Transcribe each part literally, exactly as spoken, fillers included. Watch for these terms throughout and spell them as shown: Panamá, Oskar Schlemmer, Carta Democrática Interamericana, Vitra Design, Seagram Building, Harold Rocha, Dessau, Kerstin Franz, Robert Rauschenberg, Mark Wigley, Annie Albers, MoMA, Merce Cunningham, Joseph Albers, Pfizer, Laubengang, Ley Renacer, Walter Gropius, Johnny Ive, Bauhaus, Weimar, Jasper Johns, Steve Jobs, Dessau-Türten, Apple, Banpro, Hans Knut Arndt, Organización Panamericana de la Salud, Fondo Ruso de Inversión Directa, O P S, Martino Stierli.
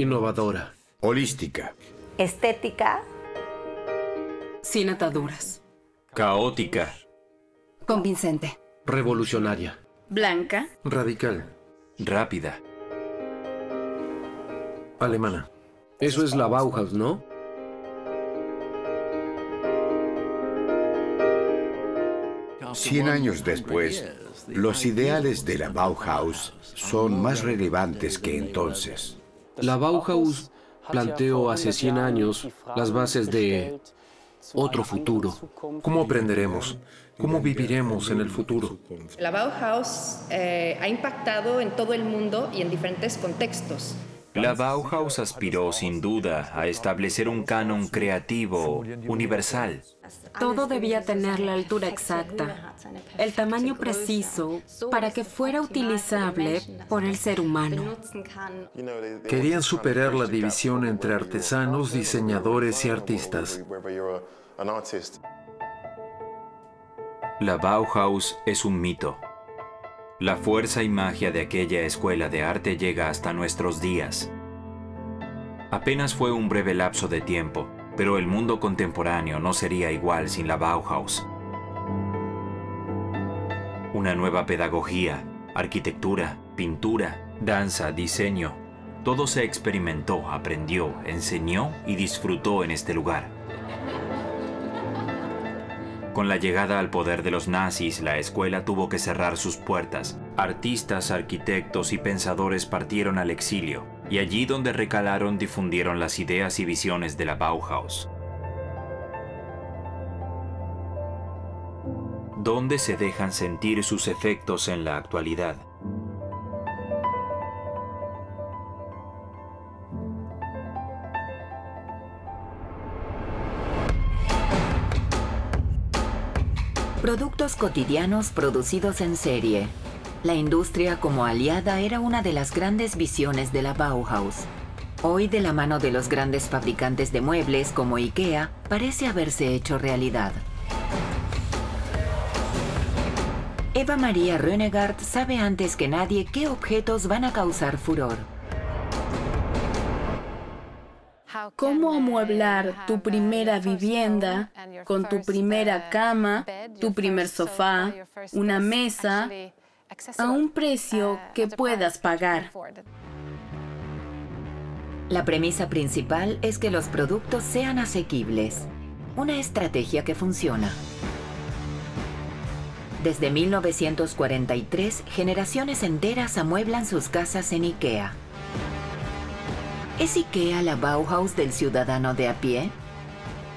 Innovadora. Holística. Estética. Sin ataduras. Caótica. Convincente. Revolucionaria. Blanca. Radical. Rápida. Alemana. Eso es la Bauhaus, ¿no? Cien años después, los ideales de la Bauhaus son más relevantes que entonces. La Bauhaus planteó hace cien años las bases de otro futuro. ¿Cómo aprenderemos? ¿Cómo viviremos en el futuro? La Bauhaus eh, ha impactado en todo el mundo y en diferentes contextos. La Bauhaus aspiró, sin duda, a establecer un canon creativo, universal. Todo debía tener la altura exacta, el tamaño preciso, para que fuera utilizable por el ser humano. Querían superar la división entre artesanos, diseñadores y artistas. La Bauhaus es un mito. La fuerza y magia de aquella escuela de arte llega hasta nuestros días. Apenas fue un breve lapso de tiempo, pero el mundo contemporáneo no sería igual sin la Bauhaus. Una nueva pedagogía, arquitectura, pintura, danza, diseño. Todo se experimentó, aprendió, enseñó y disfrutó en este lugar. Con la llegada al poder de los nazis, la escuela tuvo que cerrar sus puertas. Artistas, arquitectos y pensadores partieron al exilio, y allí donde recalaron difundieron las ideas y visiones de la Bauhaus. ¿Dónde se dejan sentir sus efectos en la actualidad? Productos cotidianos producidos en serie. La industria como aliada era una de las grandes visiones de la Bauhaus. Hoy, de la mano de los grandes fabricantes de muebles como IKEA, parece haberse hecho realidad. Eva María Rönnegard sabe antes que nadie qué objetos van a causar furor. ¿Cómo amueblar tu primera vivienda con tu primera cama, tu primer sofá, una mesa, a un precio que puedas pagar? La premisa principal es que los productos sean asequibles, una estrategia que funciona. Desde mil novecientos cuarenta y tres, generaciones enteras amueblan sus casas en IKEA. ¿Es IKEA la Bauhaus del ciudadano de a pie?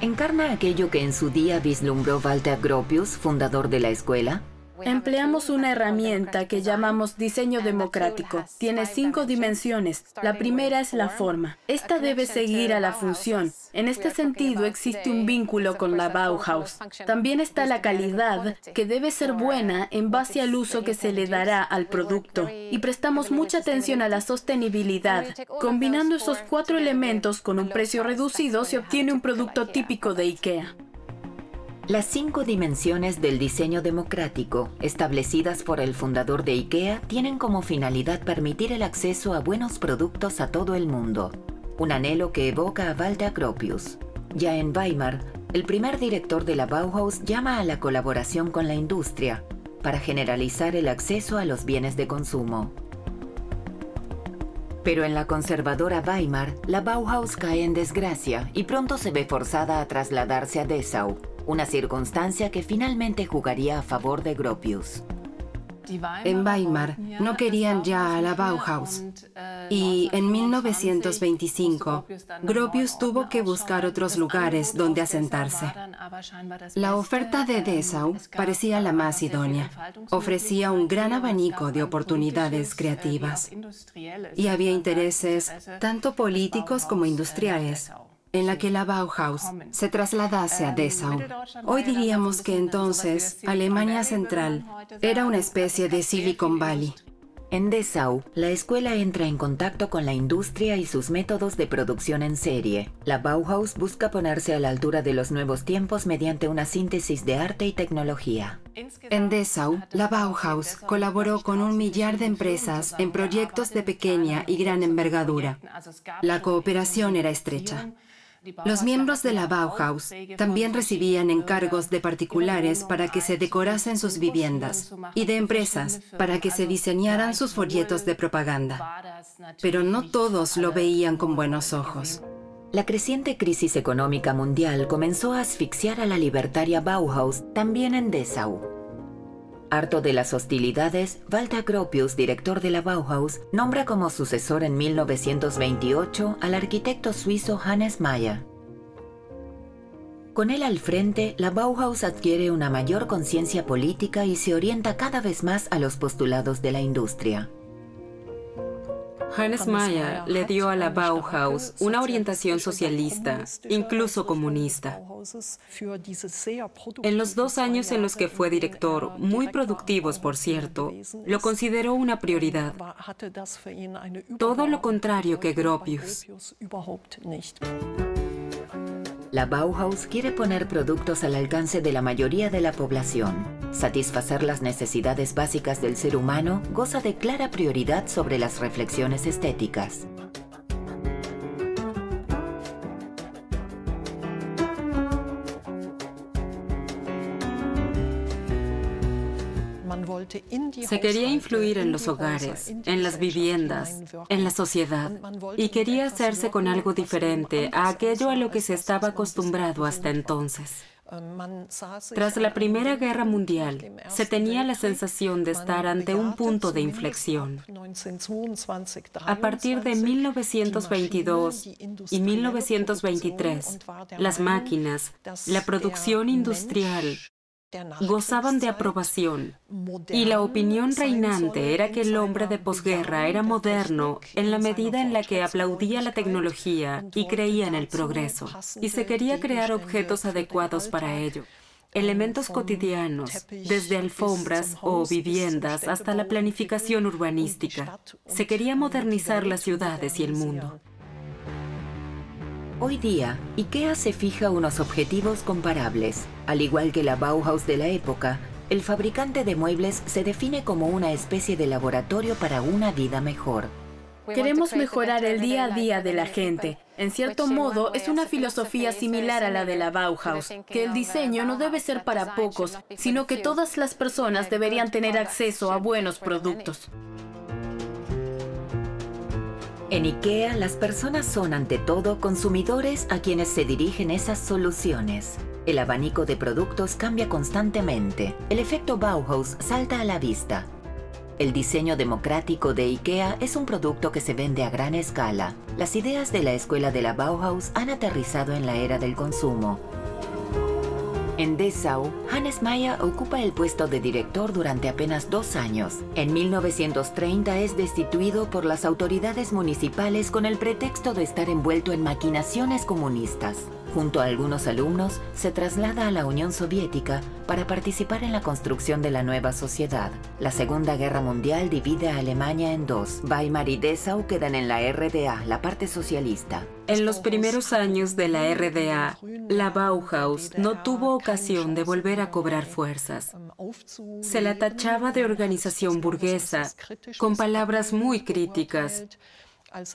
¿Encarna aquello que en su día vislumbró Walter Gropius, fundador de la escuela? Empleamos una herramienta que llamamos diseño democrático. Tiene cinco dimensiones. La primera es la forma. Esta debe seguir a la función. En este sentido, existe un vínculo con la Bauhaus. También está la calidad, que debe ser buena en base al uso que se le dará al producto. Y prestamos mucha atención a la sostenibilidad. Combinando esos cuatro elementos con un precio reducido, se obtiene un producto típico de IKEA. Las cinco dimensiones del diseño democrático, establecidas por el fundador de IKEA, tienen como finalidad permitir el acceso a buenos productos a todo el mundo, un anhelo que evoca a Walter Gropius. Ya en Weimar, el primer director de la Bauhaus llama a la colaboración con la industria para generalizar el acceso a los bienes de consumo. Pero en la conservadora Weimar, la Bauhaus cae en desgracia y pronto se ve forzada a trasladarse a Dessau, una circunstancia que finalmente jugaría a favor de Gropius. En Weimar no querían ya a la Bauhaus y en mil novecientos veinticinco Gropius tuvo que buscar otros lugares donde asentarse. La oferta de Dessau parecía la más idónea. Ofrecía un gran abanico de oportunidades creativas y había intereses tanto políticos como industriales en la que la Bauhaus se trasladase a Dessau. Hoy diríamos que entonces Alemania Central era una especie de Silicon Valley. En Dessau, la escuela entra en contacto con la industria y sus métodos de producción en serie. La Bauhaus busca ponerse a la altura de los nuevos tiempos mediante una síntesis de arte y tecnología. En Dessau, la Bauhaus colaboró con un millar de empresas en proyectos de pequeña y gran envergadura. La cooperación era estrecha. Los miembros de la Bauhaus también recibían encargos de particulares para que se decorasen sus viviendas y de empresas para que se diseñaran sus folletos de propaganda. Pero no todos lo veían con buenos ojos. La creciente crisis económica mundial comenzó a asfixiar a la libertaria Bauhaus también en Dessau. Harto de las hostilidades, Walter Gropius, director de la Bauhaus, nombra como sucesor en mil novecientos veintiocho al arquitecto suizo Hannes Meyer. Con él al frente, la Bauhaus adquiere una mayor conciencia política y se orienta cada vez más a los postulados de la industria. Hannes Meyer le dio a la Bauhaus una orientación socialista, incluso comunista. En los dos años en los que fue director, muy productivos por cierto, lo consideró una prioridad. Todo lo contrario que Gropius. La Bauhaus quiere poner productos al alcance de la mayoría de la población. Satisfacer las necesidades básicas del ser humano goza de clara prioridad sobre las reflexiones estéticas. Se quería influir en los hogares, en las viviendas, en la sociedad, y quería hacerse con algo diferente a aquello a lo que se estaba acostumbrado hasta entonces. Tras la Primera Guerra Mundial, se tenía la sensación de estar ante un punto de inflexión. A partir de mil novecientos veintidós y mil novecientos veintitrés, las máquinas, la producción industrial, gozaban de aprobación, y la opinión reinante era que el hombre de posguerra era moderno en la medida en la que aplaudía la tecnología y creía en el progreso, y se quería crear objetos adecuados para ello, elementos cotidianos, desde alfombras o viviendas hasta la planificación urbanística. Se quería modernizar las ciudades y el mundo. Hoy día, IKEA se fija unos objetivos comparables. Al igual que la Bauhaus de la época, el fabricante de muebles se define como una especie de laboratorio para una vida mejor. Queremos mejorar el día a día de la gente. En cierto modo, es una filosofía similar a la de la Bauhaus, que el diseño no debe ser para pocos, sino que todas las personas deberían tener acceso a buenos productos. En IKEA, las personas son ante todo consumidores a quienes se dirigen esas soluciones. El abanico de productos cambia constantemente. El efecto Bauhaus salta a la vista. El diseño democrático de IKEA es un producto que se vende a gran escala. Las ideas de la escuela de la Bauhaus han aterrizado en la era del consumo. En Dessau, Hannes Meyer ocupa el puesto de director durante apenas dos años. En mil novecientos treinta es destituido por las autoridades municipales con el pretexto de estar envuelto en maquinaciones comunistas. Junto a algunos alumnos, se traslada a la Unión Soviética para participar en la construcción de la nueva sociedad. La Segunda Guerra Mundial divide a Alemania en dos. Weimar y Dessau quedan en la R D A, la parte socialista. En los primeros años de la R D A, la Bauhaus no tuvo ocasión de volver a cobrar fuerzas. Se la tachaba de organización burguesa, con palabras muy críticas,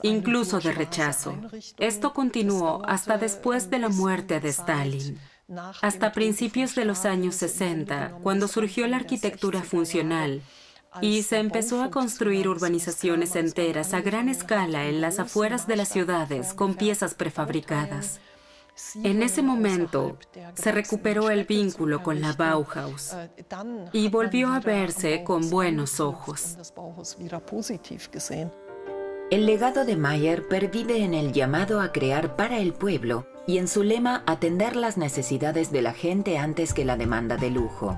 incluso de rechazo. Esto continuó hasta después de la muerte de Stalin, hasta principios de los años sesenta, cuando surgió la arquitectura funcional, y se empezó a construir urbanizaciones enteras a gran escala en las afueras de las ciudades con piezas prefabricadas. En ese momento se recuperó el vínculo con la Bauhaus y volvió a verse con buenos ojos. El legado de Meyer pervive en el llamado a crear para el pueblo y en su lema atender las necesidades de la gente antes que la demanda de lujo.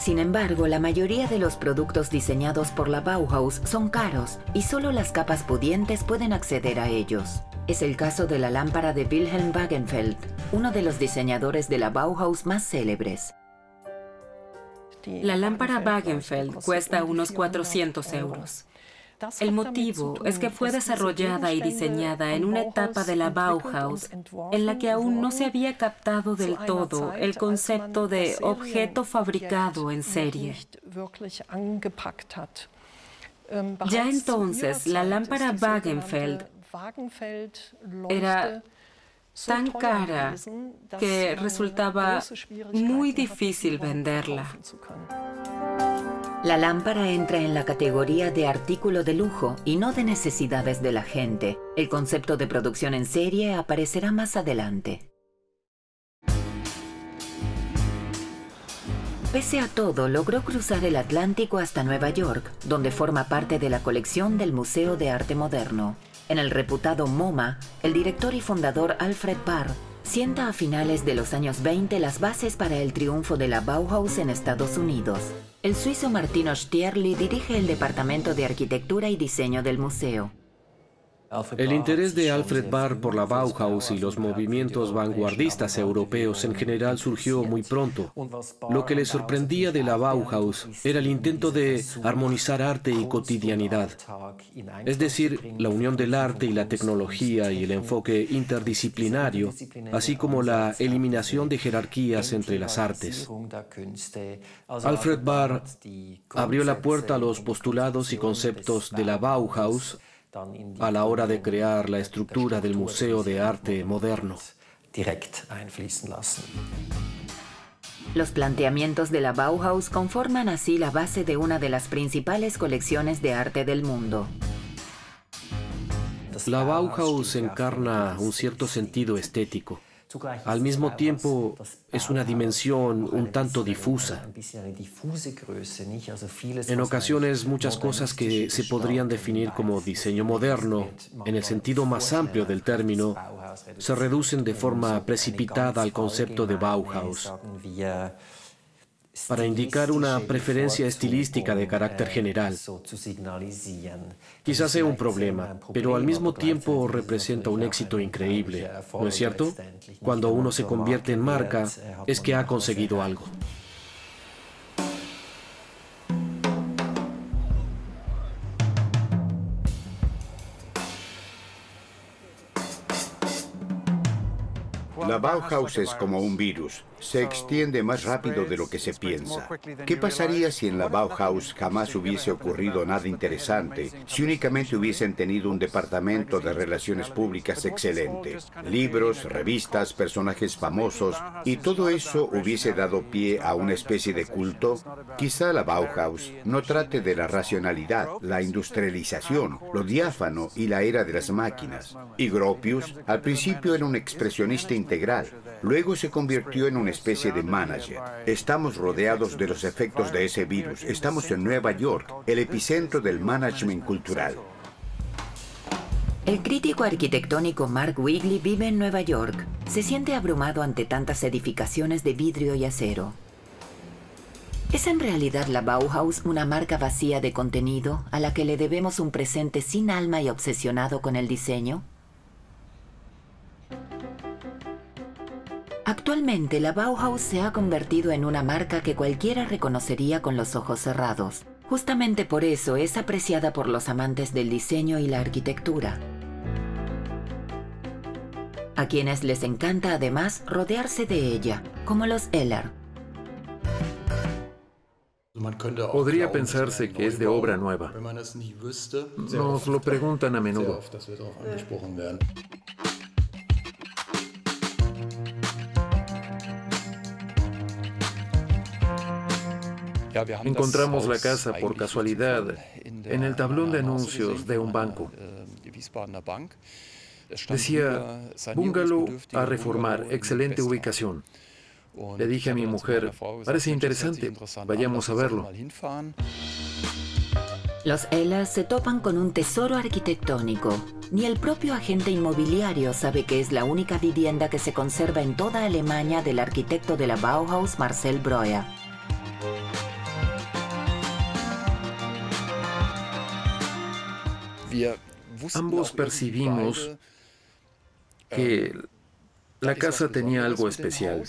Sin embargo, la mayoría de los productos diseñados por la Bauhaus son caros y solo las capas pudientes pueden acceder a ellos. Es el caso de la lámpara de Wilhelm Wagenfeld, uno de los diseñadores de la Bauhaus más célebres. La lámpara Wagenfeld cuesta unos cuatrocientos euros. El motivo es que fue desarrollada y diseñada en una etapa de la Bauhaus en la que aún no se había captado del todo el concepto de objeto fabricado en serie. Ya entonces, la lámpara Wagenfeld era tan cara que resultaba muy difícil venderla. La lámpara entra en la categoría de artículo de lujo y no de necesidades de la gente. El concepto de producción en serie aparecerá más adelante. Pese a todo, logró cruzar el Atlántico hasta Nueva York, donde forma parte de la colección del Museo de Arte Moderno. En el reputado MoMA, el director y fundador Alfred Barr sienta a finales de los años veinte las bases para el triunfo de la Bauhaus en Estados Unidos. El suizo Martino Stierli dirige el Departamento de Arquitectura y Diseño del museo. El interés de Alfred Barr por la Bauhaus y los movimientos vanguardistas europeos en general surgió muy pronto. Lo que le sorprendía de la Bauhaus era el intento de armonizar arte y cotidianidad, es decir, la unión del arte y la tecnología y el enfoque interdisciplinario, así como la eliminación de jerarquías entre las artes. Alfred Barr abrió la puerta a los postulados y conceptos de la Bauhaus a la hora de crear la estructura del Museo de Arte Moderno. Los planteamientos de la Bauhaus conforman así la base de una de las principales colecciones de arte del mundo. La Bauhaus encarna un cierto sentido estético. Al mismo tiempo, es una dimensión un tanto difusa. En ocasiones, muchas cosas que se podrían definir como diseño moderno, en el sentido más amplio del término, se reducen de forma precipitada al concepto de Bauhaus, para indicar una preferencia estilística de carácter general. Quizás sea un problema, pero al mismo tiempo representa un éxito increíble, ¿no es cierto? Cuando uno se convierte en marca, es que ha conseguido algo. La Bauhaus es como un virus, se extiende más rápido de lo que se piensa. ¿Qué pasaría si en la Bauhaus jamás hubiese ocurrido nada interesante, si únicamente hubiesen tenido un departamento de relaciones públicas excelente? Libros, revistas, personajes famosos, y todo eso hubiese dado pie a una especie de culto. Quizá la Bauhaus no trate de la racionalidad, la industrialización, lo diáfano y la era de las máquinas. Y Gropius, al principio era un expresionista intelectual, integral. Luego se convirtió en una especie de manager. Estamos rodeados de los efectos de ese virus. Estamos en Nueva York, el epicentro del management cultural. El crítico arquitectónico Mark Wigley vive en Nueva York. Se siente abrumado ante tantas edificaciones de vidrio y acero. ¿Es en realidad la Bauhaus una marca vacía de contenido a la que le debemos un presente sin alma y obsesionado con el diseño? Actualmente, la Bauhaus se ha convertido en una marca que cualquiera reconocería con los ojos cerrados. Justamente por eso es apreciada por los amantes del diseño y la arquitectura, a quienes les encanta además rodearse de ella, como los Eller. Podría pensarse que es de obra nueva. Nos lo preguntan a menudo. Encontramos la casa por casualidad en el tablón de anuncios de un banco. Decía, bungalow a reformar, excelente ubicación. Le dije a mi mujer, parece interesante, vayamos a verlo. Los Elas se topan con un tesoro arquitectónico. Ni el propio agente inmobiliario sabe que es la única vivienda que se conserva en toda Alemania del arquitecto de la Bauhaus, Marcel Breuer. Ambos percibimos que la casa tenía algo especial.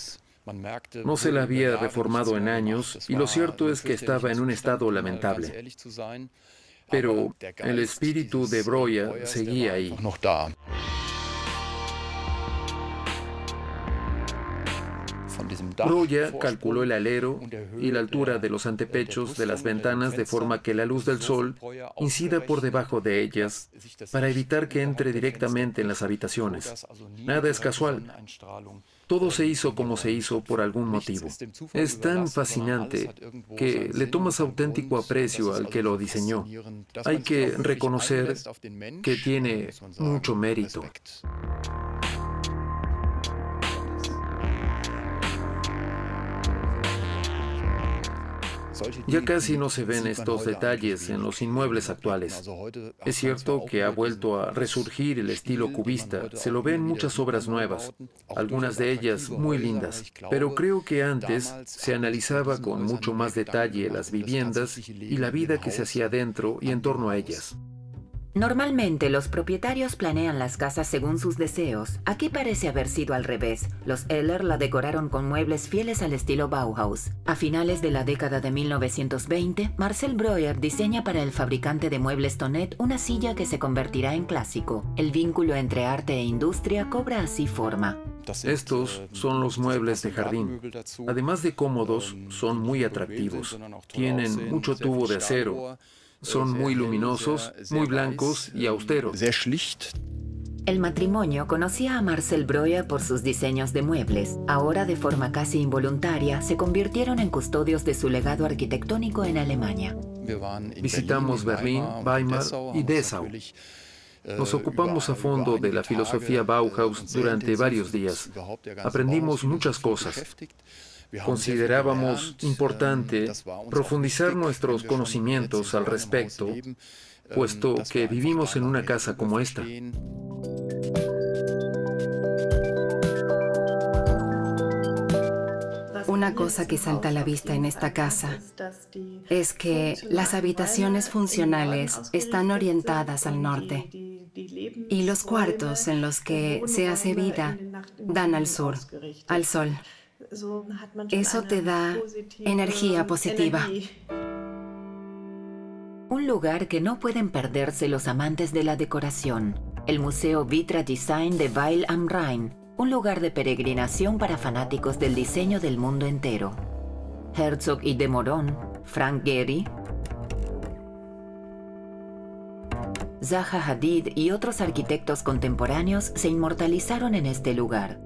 No se la había reformado en años y lo cierto es que estaba en un estado lamentable. Pero el espíritu de Breuer seguía ahí. Breuer calculó el alero y la altura de los antepechos de las ventanas de forma que la luz del sol incida por debajo de ellas para evitar que entre directamente en las habitaciones. Nada es casual. Todo se hizo como se hizo por algún motivo. Es tan fascinante que le tomas auténtico aprecio al que lo diseñó. Hay que reconocer que tiene mucho mérito. Ya casi no se ven estos detalles en los inmuebles actuales. Es cierto que ha vuelto a resurgir el estilo cubista, se lo ven muchas obras nuevas, algunas de ellas muy lindas, pero creo que antes se analizaba con mucho más detalle las viviendas y la vida que se hacía dentro y en torno a ellas. Normalmente los propietarios planean las casas según sus deseos. Aquí parece haber sido al revés. Los Eller la decoraron con muebles fieles al estilo Bauhaus. A finales de la década de mil novecientos veinte, Marcel Breuer diseña para el fabricante de muebles Thonet una silla que se convertirá en clásico. El vínculo entre arte e industria cobra así forma. Estos son los muebles de jardín. Además de cómodos, son muy atractivos. Tienen mucho tubo de acero. Son muy luminosos, muy blancos y austeros. El matrimonio conocía a Marcel Breuer por sus diseños de muebles. Ahora, de forma casi involuntaria, se convirtieron en custodios de su legado arquitectónico en Alemania. Visitamos Berlín, Weimar y Dessau. Nos ocupamos a fondo de la filosofía Bauhaus durante varios días. Aprendimos muchas cosas. Considerábamos importante profundizar nuestros conocimientos al respecto, puesto que vivimos en una casa como esta. Una cosa que salta a la vista en esta casa es que las habitaciones funcionales están orientadas al norte y los cuartos en los que se hace vida dan al sur, al sol. Eso te da energía positiva. Un lugar que no pueden perderse los amantes de la decoración. El Museo Vitra Design de Weil am Rhein, un lugar de peregrinación para fanáticos del diseño del mundo entero. Herzog y de Meuron, Frank Gehry, Zaha Hadid y otros arquitectos contemporáneos se inmortalizaron en este lugar.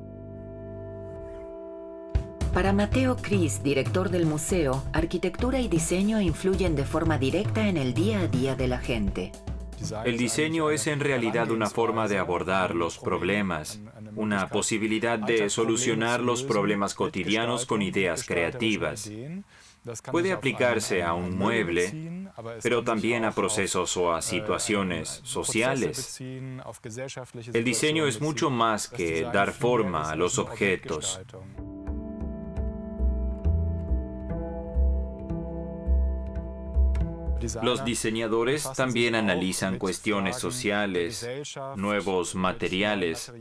Para Mateo Cris, director del museo, arquitectura y diseño influyen de forma directa en el día a día de la gente. El diseño es en realidad una forma de abordar los problemas, una posibilidad de solucionar los problemas cotidianos con ideas creativas. Puede aplicarse a un mueble, pero también a procesos o a situaciones sociales. El diseño es mucho más que dar forma a los objetos. Los diseñadores también analizan cuestiones sociales, nuevos materiales,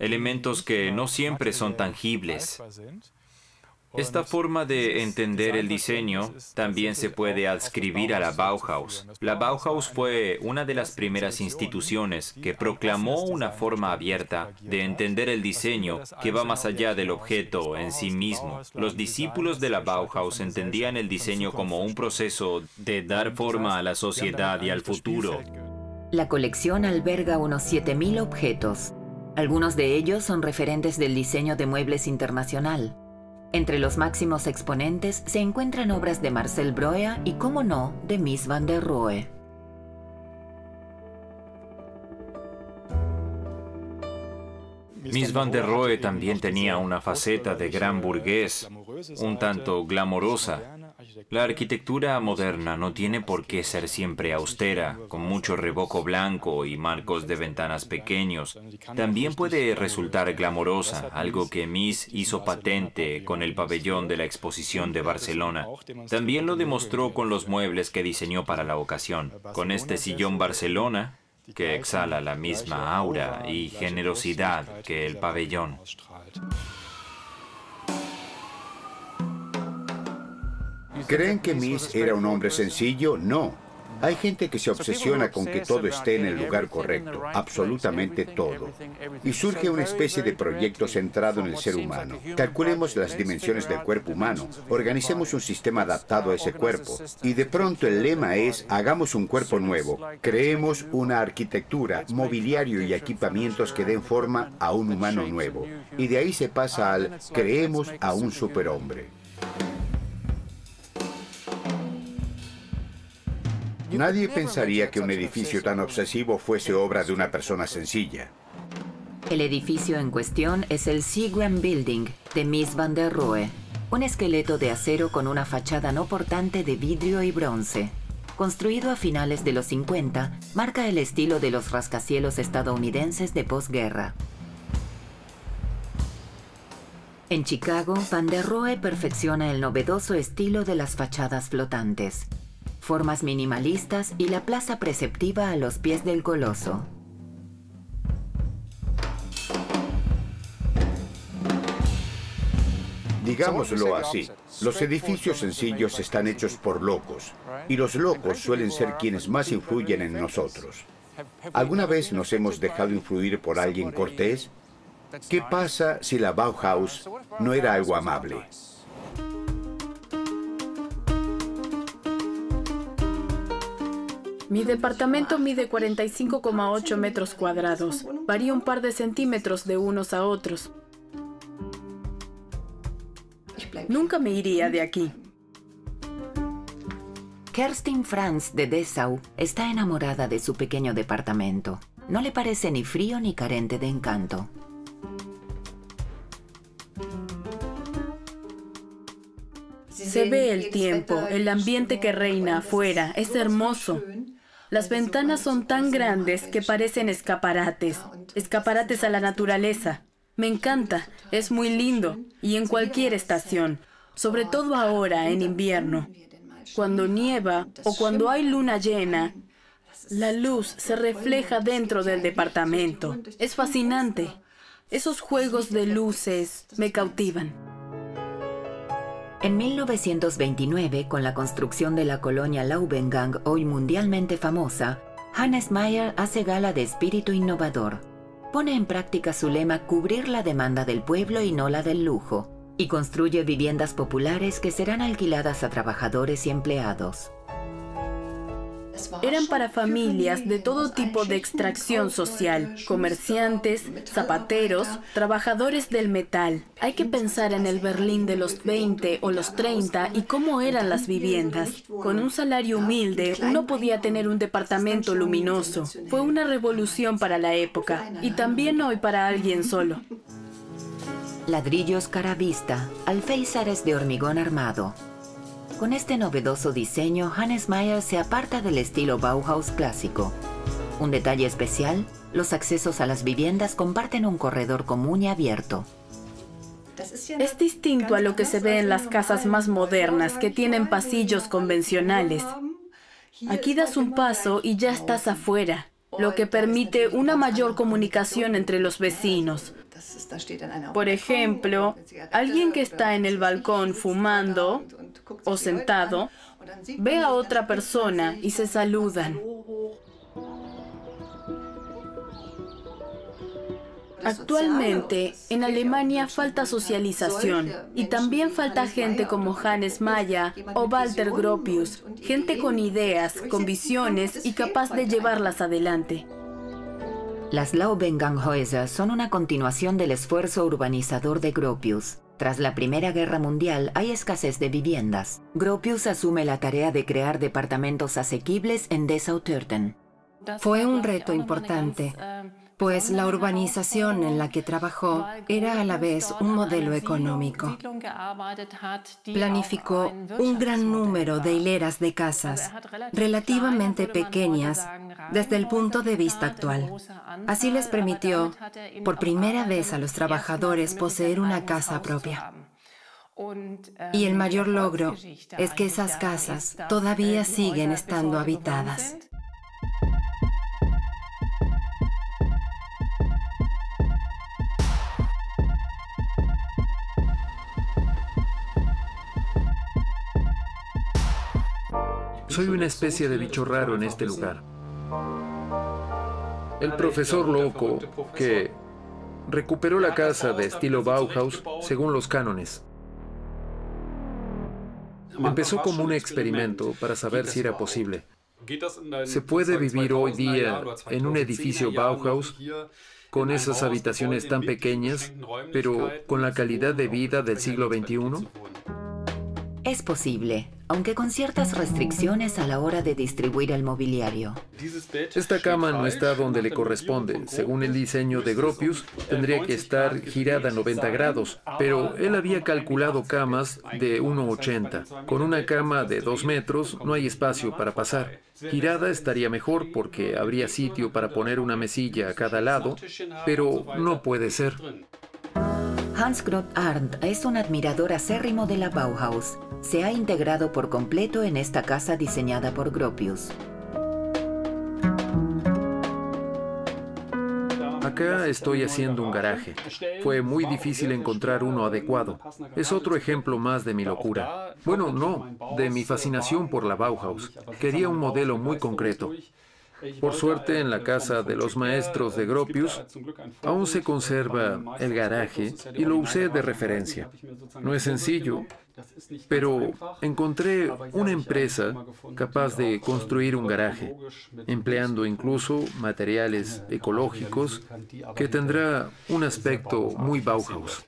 elementos que no siempre son tangibles. Esta forma de entender el diseño también se puede adscribir a la Bauhaus. La Bauhaus fue una de las primeras instituciones que proclamó una forma abierta de entender el diseño que va más allá del objeto en sí mismo. Los discípulos de la Bauhaus entendían el diseño como un proceso de dar forma a la sociedad y al futuro. La colección alberga unos siete mil objetos. Algunos de ellos son referentes del diseño de muebles internacional. Entre los máximos exponentes se encuentran obras de Marcel Breuer y, como no, de Mies van der Rohe. Mies van der Rohe también tenía una faceta de gran burgués, un tanto glamorosa. La arquitectura moderna no tiene por qué ser siempre austera, con mucho revoco blanco y marcos de ventanas pequeños. También puede resultar glamorosa, algo que Mies hizo patente con el pabellón de la exposición de Barcelona. También lo demostró con los muebles que diseñó para la ocasión. Con este sillón Barcelona, que exhala la misma aura y generosidad que el pabellón. ¿Creen que Mies era un hombre sencillo? No. Hay gente que se obsesiona con que todo esté en el lugar correcto, absolutamente todo. Y surge una especie de proyecto centrado en el ser humano. Calculemos las dimensiones del cuerpo humano, organicemos un sistema adaptado a ese cuerpo. Y de pronto el lema es, hagamos un cuerpo nuevo. Creemos una arquitectura, mobiliario y equipamientos que den forma a un humano nuevo. Y de ahí se pasa al, creemos a un superhombre. Nadie pensaría que un edificio tan obsesivo fuese obra de una persona sencilla. El edificio en cuestión es el Seagram Building de Mies van der Rohe, un esqueleto de acero con una fachada no portante de vidrio y bronce. Construido a finales de los cincuenta, marca el estilo de los rascacielos estadounidenses de posguerra. En Chicago, van der Rohe perfecciona el novedoso estilo de las fachadas flotantes, formas minimalistas y la plaza preceptiva a los pies del coloso. Digámoslo así, los edificios sencillos están hechos por locos, y los locos suelen ser quienes más influyen en nosotros. ¿Alguna vez nos hemos dejado influir por alguien cortés? ¿Qué pasa si la Bauhaus no era algo amable? Mi departamento mide cuarenta y cinco coma ocho metros cuadrados. Varía un par de centímetros de unos a otros. Nunca me iría de aquí. Kerstin Franz de Dessau está enamorada de su pequeño departamento. No le parece ni frío ni carente de encanto. Se ve el tiempo, el ambiente que reina afuera. Es hermoso. Las ventanas son tan grandes que parecen escaparates, escaparates a la naturaleza. Me encanta, es muy lindo, y en cualquier estación, sobre todo ahora en invierno. Cuando nieva o cuando hay luna llena, la luz se refleja dentro del departamento. Es fascinante. Esos juegos de luces me cautivan. En mil novecientos veintinueve, con la construcción de la colonia Laubengang, hoy mundialmente famosa, Hannes Meyer hace gala de espíritu innovador. Pone en práctica su lema cubrir la demanda del pueblo y no la del lujo, y construye viviendas populares que serán alquiladas a trabajadores y empleados. Eran para familias de todo tipo de extracción social, comerciantes, zapateros, trabajadores del metal. Hay que pensar en el Berlín de los veinte o los treinta y cómo eran las viviendas. Con un salario humilde, uno podía tener un departamento luminoso. Fue una revolución para la época y también hoy para alguien solo. Ladrillos caravista, alféizares de hormigón armado. Con este novedoso diseño, Hannes Meyer se aparta del estilo Bauhaus clásico. Un detalle especial, los accesos a las viviendas comparten un corredor común y abierto. Es distinto a lo que se ve en las casas más modernas, que tienen pasillos convencionales. Aquí das un paso y ya estás afuera, lo que permite una mayor comunicación entre los vecinos. Por ejemplo, alguien que está en el balcón fumando o sentado, ve a otra persona y se saludan. Actualmente, en Alemania falta socialización y también falta gente como Hannes Meyer o Walter Gropius, gente con ideas, con visiones y capaz de llevarlas adelante. Las Laubenganghäuser son una continuación del esfuerzo urbanizador de Gropius. Tras la Primera Guerra Mundial hay escasez de viviendas. Gropius asume la tarea de crear departamentos asequibles en Dessau-Türten. Fue un reto importante, pues la urbanización en la que trabajó era a la vez un modelo económico. Planificó un gran número de hileras de casas, relativamente pequeñas desde el punto de vista actual. Así les permitió, por primera vez a los trabajadores, poseer una casa propia. Y el mayor logro es que esas casas todavía siguen estando habitadas. soy una especie de bicho raro en este lugar. El profesor loco que recuperó la casa de estilo Bauhaus según los cánones. Empezó como un experimento para saber si era posible. ¿Se puede vivir hoy día en un edificio Bauhaus con esas habitaciones tan pequeñas, pero con la calidad de vida del siglo veintiuno? Es posible, aunque con ciertas restricciones a la hora de distribuir el mobiliario. Esta cama no está donde le corresponde. Según el diseño de Gropius, tendría que estar girada noventa grados, pero él había calculado camas de uno ochenta. Con una cama de dos metros no hay espacio para pasar. Girada estaría mejor porque habría sitio para poner una mesilla a cada lado, pero no puede ser. Hans Groth Arndt es un admirador acérrimo de la Bauhaus. Se ha integrado por completo en esta casa diseñada por Gropius. Acá estoy haciendo un garaje. Fue muy difícil encontrar uno adecuado. Es otro ejemplo más de mi locura. Bueno, no, de mi fascinación por la Bauhaus. Quería un modelo muy concreto. Por suerte, en la casa de los maestros de Gropius aún se conserva el garaje y lo usé de referencia. No es sencillo, pero encontré una empresa capaz de construir un garaje, empleando incluso materiales ecológicos que tendrá un aspecto muy Bauhaus.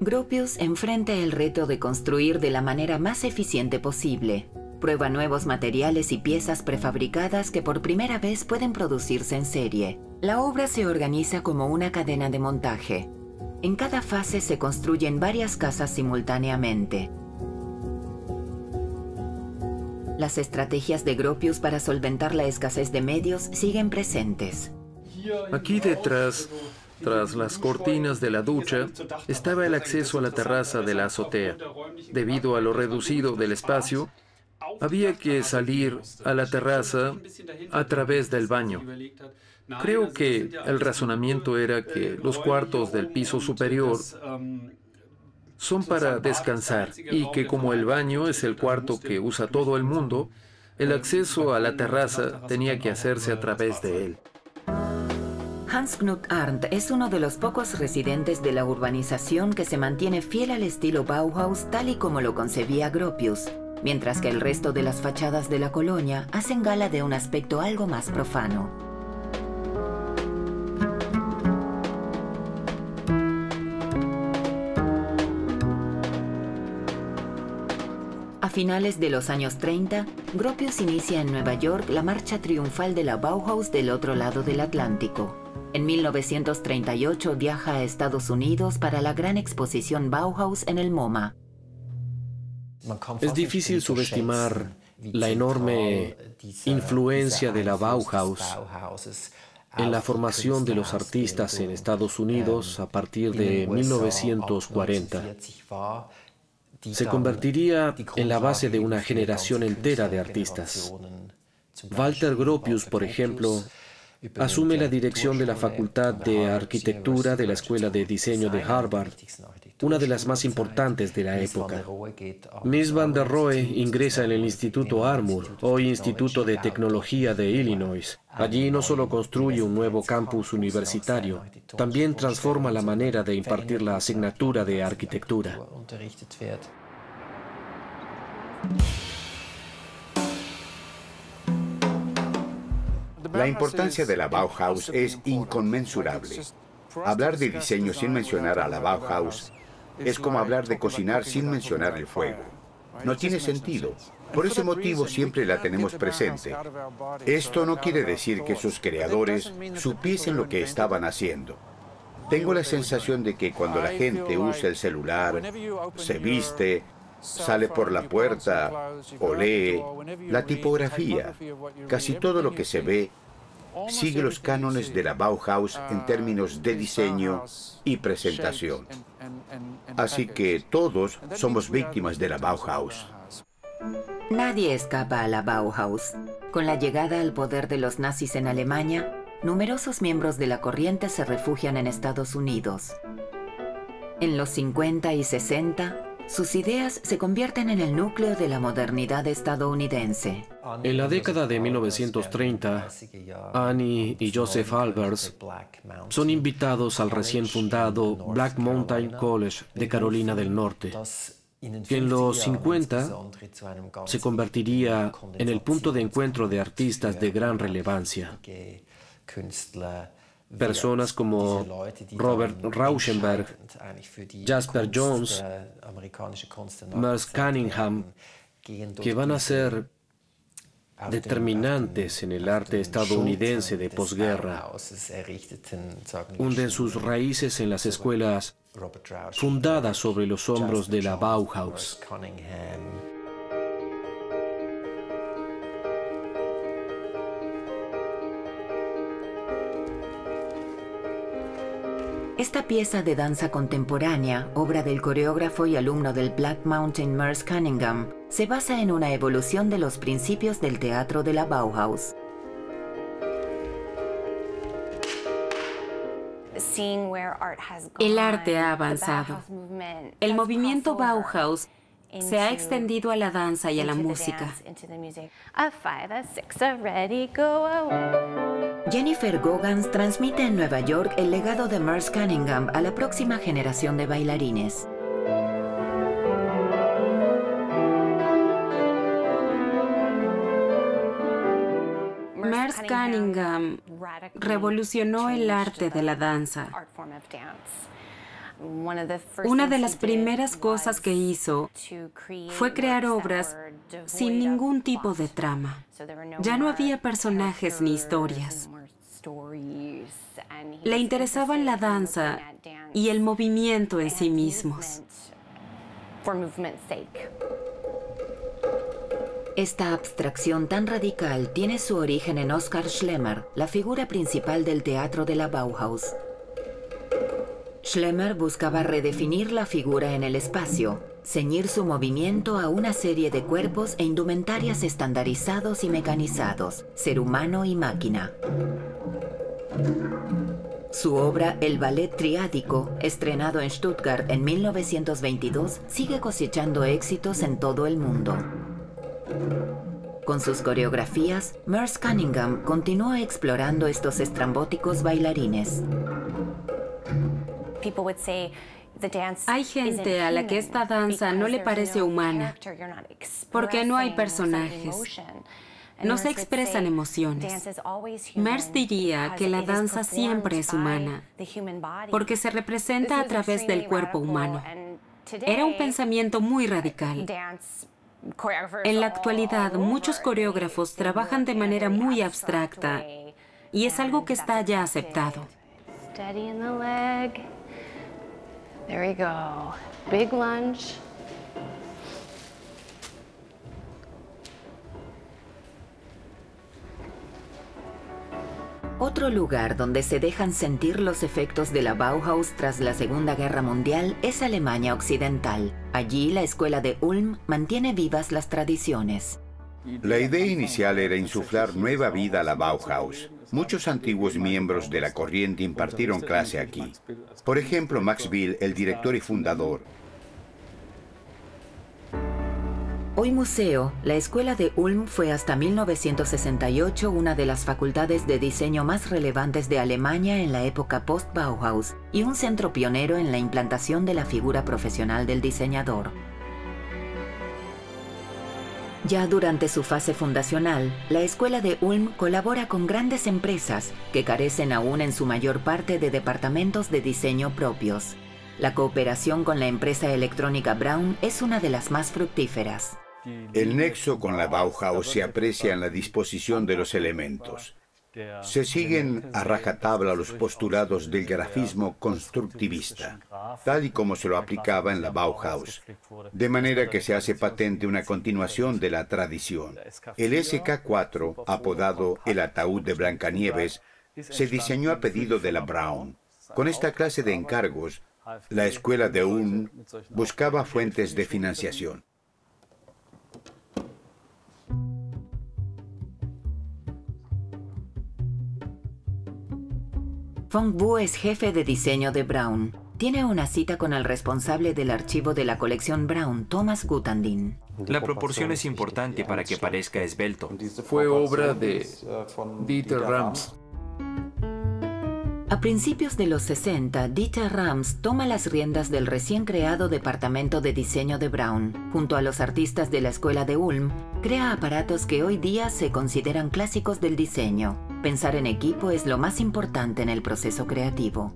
Gropius enfrenta el reto de construir de la manera más eficiente posible. Prueba nuevos materiales y piezas prefabricadas que por primera vez pueden producirse en serie. La obra se organiza como una cadena de montaje. En cada fase se construyen varias casas simultáneamente. Las estrategias de Gropius para solventar la escasez de medios siguen presentes. Aquí detrás, tras las cortinas de la ducha, estaba el acceso a la terraza de la azotea. Debido a lo reducido del espacio, había que salir a la terraza a través del baño. Creo que el razonamiento era que los cuartos del piso superior son para descansar y que como el baño es el cuarto que usa todo el mundo, el acceso a la terraza tenía que hacerse a través de él. Hans Knut Arndt es uno de los pocos residentes de la urbanización que se mantiene fiel al estilo Bauhaus tal y como lo concebía Gropius, mientras que el resto de las fachadas de la colonia hacen gala de un aspecto algo más profano. A finales de los años treinta, Gropius inicia en Nueva York la marcha triunfal de la Bauhaus del otro lado del Atlántico. En mil novecientos treinta y ocho viaja a Estados Unidos para la gran exposición Bauhaus en el MoMA. Es difícil subestimar la enorme influencia de la Bauhaus en la formación de los artistas en Estados Unidos a partir de mil novecientos cuarenta. Se convertiría en la base de una generación entera de artistas. Walter Gropius, por ejemplo, asume la dirección de la Facultad de Arquitectura de la Escuela de Diseño de Harvard, una de las más importantes de la época. Mies van der Rohe ingresa en el Instituto Armour, hoy Instituto de Tecnología de Illinois. Allí no solo construye un nuevo campus universitario, también transforma la manera de impartir la asignatura de arquitectura. La importancia de la Bauhaus es inconmensurable. Hablar de diseño sin mencionar a la Bauhaus es como hablar de cocinar sin mencionar el fuego. No tiene sentido. Por ese motivo siempre la tenemos presente. Esto no quiere decir que sus creadores supiesen lo que estaban haciendo. Tengo la sensación de que cuando la gente usa el celular, se viste, sale por la puerta o lee, la tipografía, casi todo lo que se ve sigue los cánones de la Bauhaus en términos de diseño y presentación. Así que todos somos víctimas de la Bauhaus. Nadie escapa a la Bauhaus. Con la llegada al poder de los nazis en Alemania, numerosos miembros de la corriente se refugian en Estados Unidos. En los cincuenta y sesenta, Sus ideas se convierten en el núcleo de la modernidad estadounidense. En la década de mil novecientos treinta, Annie y Joseph Albers son invitados al recién fundado Black Mountain College de Carolina del Norte, que en los cincuenta se convertiría en el punto de encuentro de artistas de gran relevancia. Personas como Robert Rauschenberg, Jasper Johns, Merce Cunningham, que van a ser determinantes en el arte estadounidense de posguerra, hunden sus raíces en las escuelas fundadas sobre los hombros de la Bauhaus. Esta pieza de danza contemporánea, obra del coreógrafo y alumno del Black Mountain Merce Cunningham, se basa en una evolución de los principios del teatro de la Bauhaus. El arte ha avanzado. El movimiento Bauhaus se ha extendido a la danza y a la música. Jennifer Gogans transmite en Nueva York el legado de Merce Cunningham a la próxima generación de bailarines. Merce Cunningham revolucionó el arte de la danza. Una de las primeras cosas que hizo fue crear obras sin ningún tipo de trama. Ya no había personajes ni historias. Le interesaban la danza y el movimiento en sí mismos. Esta abstracción tan radical tiene su origen en Oskar Schlemmer, la figura principal del teatro de la Bauhaus. Schlemmer buscaba redefinir la figura en el espacio, ceñir su movimiento a una serie de cuerpos e indumentarias estandarizados y mecanizados, ser humano y máquina. Su obra El ballet triádico, estrenado en Stuttgart en mil novecientos veintidós, sigue cosechando éxitos en todo el mundo. Con sus coreografías, Merce Cunningham continúa explorando estos estrambóticos bailarines. Hay gente a la que esta danza no le parece humana, porque no hay personajes, no se expresan emociones. Merce diría que la danza siempre es humana, porque se representa a través del cuerpo humano. Era un pensamiento muy radical. En la actualidad, muchos coreógrafos trabajan de manera muy abstracta, y es algo que está ya aceptado. Steady in the leg. There we go. Big lunge. Otro lugar donde se dejan sentir los efectos de la Bauhaus tras la Segunda Guerra Mundial es Alemania Occidental. Allí la Escuela de Ulm mantiene vivas las tradiciones. La idea inicial era insuflar nueva vida a la Bauhaus. Muchos antiguos miembros de la corriente impartieron clase aquí. Por ejemplo, Max Bill, el director y fundador. Hoy museo, la Escuela de Ulm fue hasta mil novecientos sesenta y ocho una de las facultades de diseño más relevantes de Alemania en la época post-Bauhaus y un centro pionero en la implantación de la figura profesional del diseñador. Ya durante su fase fundacional, la Escuela de Ulm colabora con grandes empresas que carecen aún en su mayor parte de departamentos de diseño propios. La cooperación con la empresa electrónica Braun es una de las más fructíferas. El nexo con la Bauhaus se aprecia en la disposición de los elementos. Se siguen a rajatabla los postulados del grafismo constructivista, tal y como se lo aplicaba en la Bauhaus, de manera que se hace patente una continuación de la tradición. El S K cuatro, apodado el ataúd de Blancanieves, se diseñó a pedido de la Braun. Con esta clase de encargos, la Escuela de Ulm buscaba fuentes de financiación. Fong Bu es jefe de diseño de Braun. Tiene una cita con el responsable del archivo de la colección Braun, Thomas Guttandin. La proporción es importante para que parezca esbelto. Fue obra de Dieter Rams. A principios de los sesenta, Dieter Rams toma las riendas del recién creado Departamento de Diseño de Braun. Junto a los artistas de la Escuela de Ulm, crea aparatos que hoy día se consideran clásicos del diseño. Pensar en equipo es lo más importante en el proceso creativo.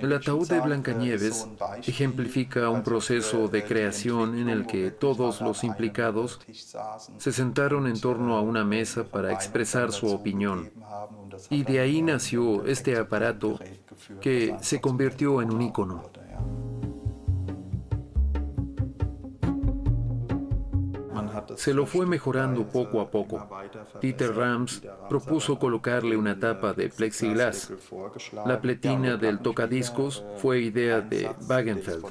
El ataúd de Blancanieves ejemplifica un proceso de creación en el que todos los implicados se sentaron en torno a una mesa para expresar su opinión. Y de ahí nació este aparato que se convirtió en un ícono. Se lo fue mejorando poco a poco. Dieter Rams propuso colocarle una tapa de plexiglas. La pletina del tocadiscos fue idea de Wagenfeld.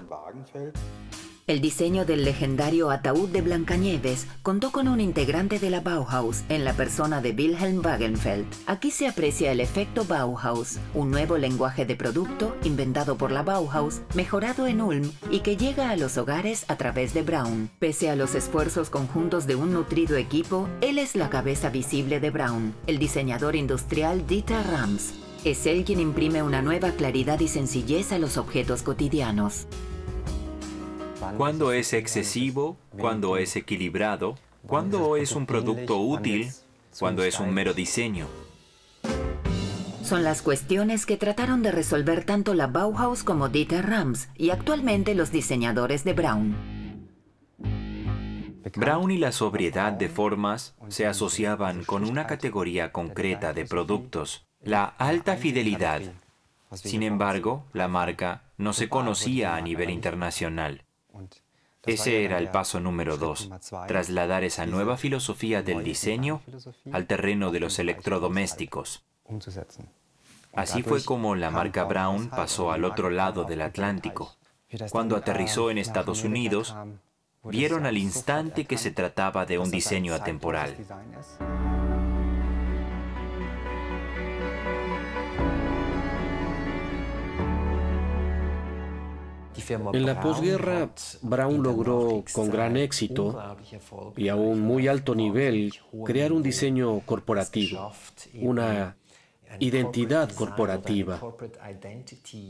El diseño del legendario ataúd de Blancanieves contó con un integrante de la Bauhaus en la persona de Wilhelm Wagenfeld. Aquí se aprecia el efecto Bauhaus, un nuevo lenguaje de producto inventado por la Bauhaus, mejorado en Ulm y que llega a los hogares a través de Braun. Pese a los esfuerzos conjuntos de un nutrido equipo, él es la cabeza visible de Braun, el diseñador industrial Dieter Rams. Es él quien imprime una nueva claridad y sencillez a los objetos cotidianos. Cuando es excesivo, cuando es equilibrado, cuando es un producto útil, cuando es un mero diseño. Son las cuestiones que trataron de resolver tanto la Bauhaus como Dieter Rams y actualmente los diseñadores de Braun. Braun y la sobriedad de formas se asociaban con una categoría concreta de productos, la alta fidelidad. Sin embargo, la marca no se conocía a nivel internacional. Ese era el paso número dos, trasladar esa nueva filosofía del diseño al terreno de los electrodomésticos. Así fue como la marca Braun pasó al otro lado del Atlántico. Cuando aterrizó en Estados Unidos, vieron al instante que se trataba de un diseño atemporal. En la posguerra, Braun logró con gran éxito y a un muy alto nivel crear un diseño corporativo, una identidad corporativa,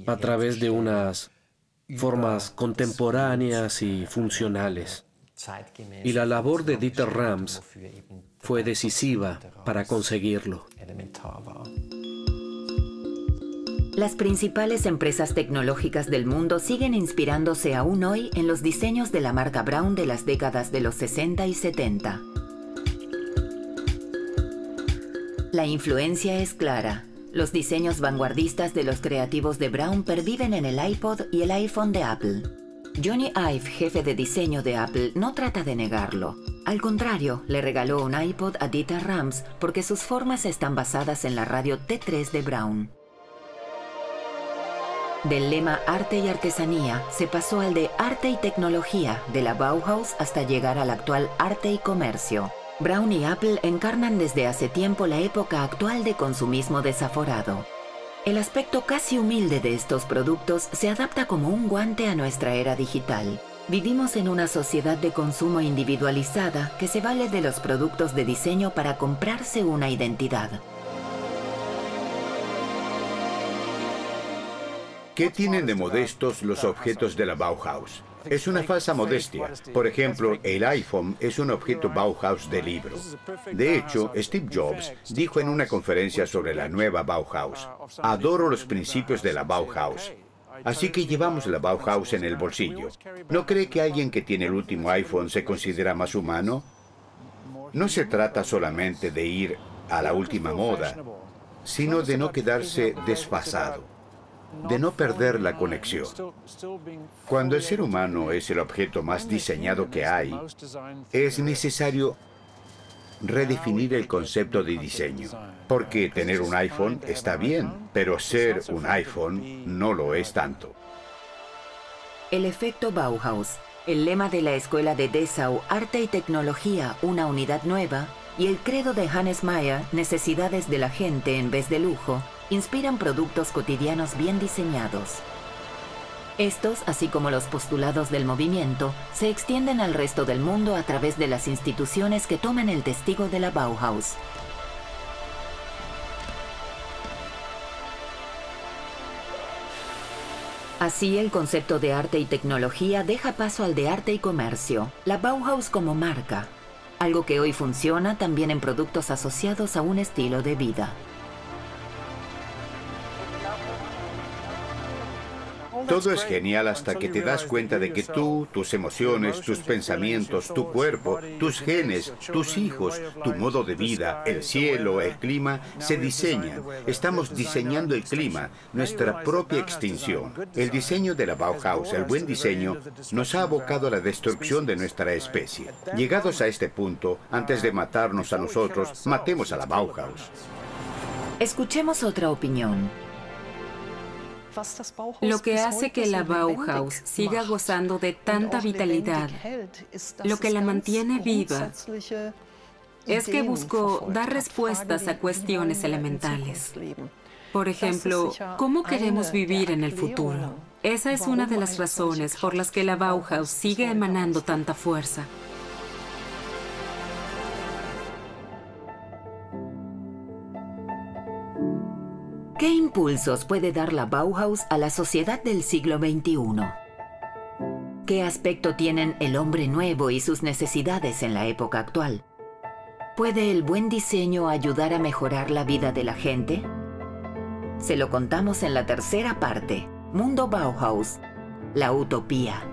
a través de unas formas contemporáneas y funcionales. Y la labor de Dieter Rams fue decisiva para conseguirlo. Las principales empresas tecnológicas del mundo siguen inspirándose aún hoy en los diseños de la marca Braun de las décadas de los sesenta y setenta. La influencia es clara. Los diseños vanguardistas de los creativos de Braun perviven en el iPod y el iPhone de Apple. Johnny Ive, jefe de diseño de Apple, no trata de negarlo. Al contrario, le regaló un iPod a Dieter Rams porque sus formas están basadas en la radio T tres de Braun. Del lema Arte y Artesanía se pasó al de Arte y Tecnología de la Bauhaus hasta llegar al actual Arte y Comercio. Braun y Apple encarnan desde hace tiempo la época actual de consumismo desaforado. El aspecto casi humilde de estos productos se adapta como un guante a nuestra era digital. Vivimos en una sociedad de consumo individualizada que se vale de los productos de diseño para comprarse una identidad. ¿Qué tienen de modestos los objetos de la Bauhaus? Es una falsa modestia. Por ejemplo, el iPhone es un objeto Bauhaus de libro. De hecho, Steve Jobs dijo en una conferencia sobre la nueva Bauhaus, «Adoro los principios de la Bauhaus». Así que llevamos la Bauhaus en el bolsillo. ¿No cree que alguien que tiene el último iPhone se considera más humano? No se trata solamente de ir a la última moda, sino de no quedarse desfasado, de no perder la conexión. Cuando el ser humano es el objeto más diseñado que hay, es necesario redefinir el concepto de diseño. Porque tener un iPhone está bien, pero ser un iPhone no lo es tanto. El efecto Bauhaus. El lema de la Escuela de Dessau, Arte y Tecnología, una unidad nueva, y el credo de Hannes Meyer, Necesidades de la gente en vez de lujo, inspiran productos cotidianos bien diseñados. Estos, así como los postulados del movimiento, se extienden al resto del mundo a través de las instituciones que toman el testigo de la Bauhaus. Así, el concepto de arte y tecnología deja paso al de arte y comercio, la Bauhaus como marca, algo que hoy funciona también en productos asociados a un estilo de vida. Todo es genial hasta que te das cuenta de que tú, tus emociones, tus pensamientos, tu cuerpo, tus genes, tus hijos, tu modo de vida, el cielo, el clima, se diseñan. Estamos diseñando el clima, nuestra propia extinción. El diseño de la Bauhaus, el buen diseño, nos ha abocado a la destrucción de nuestra especie. Llegados a este punto, antes de matarnos a nosotros, matemos a la Bauhaus. Escuchemos otra opinión. Lo que hace que la Bauhaus siga gozando de tanta vitalidad, lo que la mantiene viva, es que buscó dar respuestas a cuestiones elementales. Por ejemplo, ¿cómo queremos vivir en el futuro? Esa es una de las razones por las que la Bauhaus sigue emanando tanta fuerza. ¿Qué impulsos puede dar la Bauhaus a la sociedad del siglo veintiuno? ¿Qué aspecto tienen el hombre nuevo y sus necesidades en la época actual? ¿Puede el buen diseño ayudar a mejorar la vida de la gente? Se lo contamos en la tercera parte, Mundo Bauhaus, la utopía.